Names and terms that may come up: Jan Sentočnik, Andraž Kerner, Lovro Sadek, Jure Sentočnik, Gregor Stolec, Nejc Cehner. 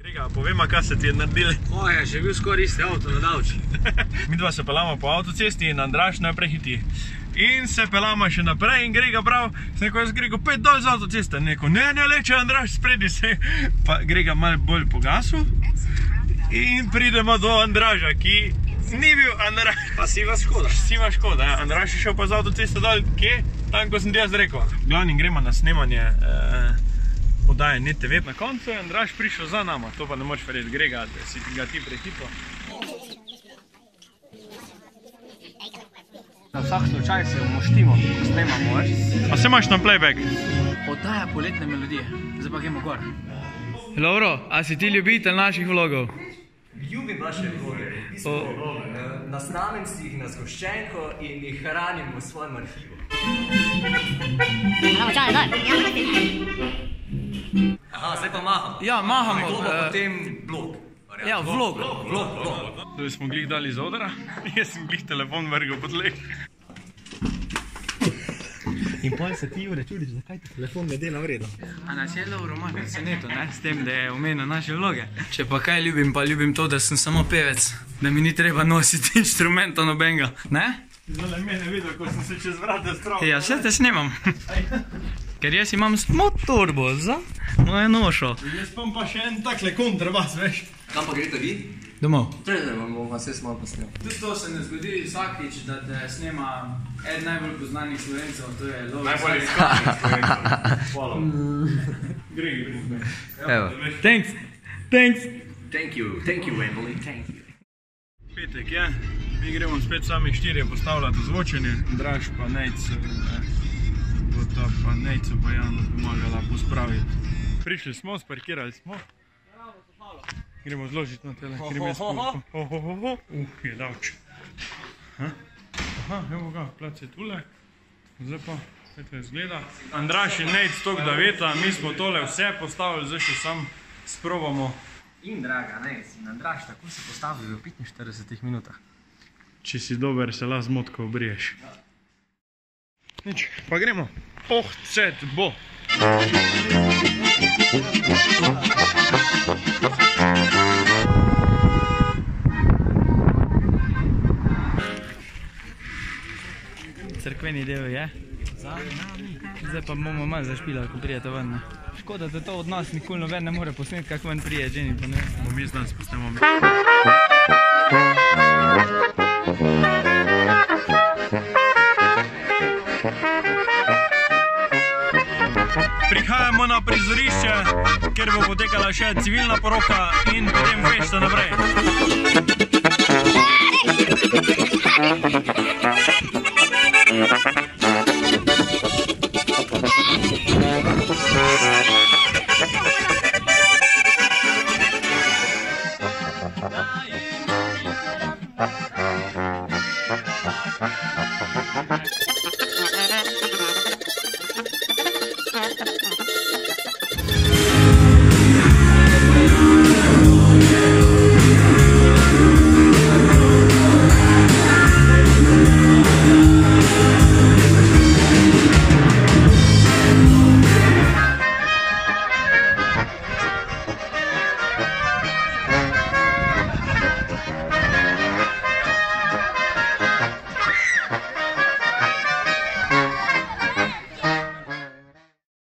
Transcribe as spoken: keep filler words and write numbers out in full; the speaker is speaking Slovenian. Grega, povema, kaj se ti je naredili? Oje, že bil skoraj isti avto na davči. Mi dva se pelamo po avtocesti in Andraž najprej hiti. In se pelamo še naprej in Grega prav, sem neko jaz Grego pet dol z avtoceste. Neko, ne, ne, leče Andraž, spredi se. Pa Grega malo bolj pogasil. In pridemo do Andraža, ki ni bil Andraž. Pa siva škoda. Siva škoda, ja. Andraž je šel pa z avtoceste dol, kje? Tam, ko sem ti jaz rekel. Glavnim gremo na snemanje podaje N T V. Na koncu je Andraž prišel za nama. To pa ne moč verjeti, Grega, da si ga ti prehitlo. Na vsak slučaj se omoštimo, ko snemamo, veš? Pa se imaš na playback? Podaja poletne melodije. Zdaj pa gremo gor. Lovro, a si ti ljubitelj naših vlogov? Ljubim naše vloge, nasnamem si jih na zgoščenko in jih hranim v svojem arhivu. Aha, zdaj pa mahamo. Ja, mahamo. To bo potem vlog. Ja, vlog. Zdaj smo glih dali iz odra, jaz sem glih telefon vrgal pod leh. In potem se ti, Jure, čudiš, zakaj ti telefon ne dela vredno. A nas je Lovro malo presenetil, ne? S tem, da je omenil naše vloge. Če pa kaj ljubim, pa ljubim to, da sem samo pevec. Da mi ni treba nositi inštrumenta nobenega, ne? Zdaj me ne videl, ko sem se čez vrata stravil. Ja, vse te snemam. Ker jaz imam samo torbo za moje nošo. Jaz pam pa še en takle kontrabas, veš. Kam pa grete vi? Domov. Trezaj bomo vas jaz malo posnel. Tudi to se ne zgodi vsakič, da te snema eden najbolj poznanih Slovencev, to je Lovro Sadek. Najbolj izkanih Slovencev. Hvala. Gregi, gregi. Evo. Thanks. Thanks. Thank you. Thank you, Emily. Thank you. Petek, ja. Mi gremo spet sami štirje postavljati ozvočenje. Andraž pa Nejc. Bota pa Nejcu pa Janu pomagala pospraviti. Prišli smo, sparkirali smo. Bravo, hvala. Gremo zložiti na tele, gremo jaz polko. Ho, ho, ho, ho. Uh, je davč. Aha, evo ga, plac je tule. Zdaj pa, kaj to izgleda. Andraž in Nejc tok da veta, mi smo tole vse postavili, zdaj še sam sprobamo. In draga Nejc in Andraž, tako se postavili v petinštiridesetih minutah. Če si dober, se lahko zmotko obriješ. Nič, pa gremo. Oh, cet bo. Crkveni del je. Zdaj pa bomo malo zašpilali, ko prijete ven. Škoda, da to od nas nikoli noben ne more posneti, kako ven prije, Jenny, pa ne. Bom jaz danes posnemo. Prihajamo na prizorišče, kjer bo potekala še civilna poroka in potem fešta naprej. Thank you.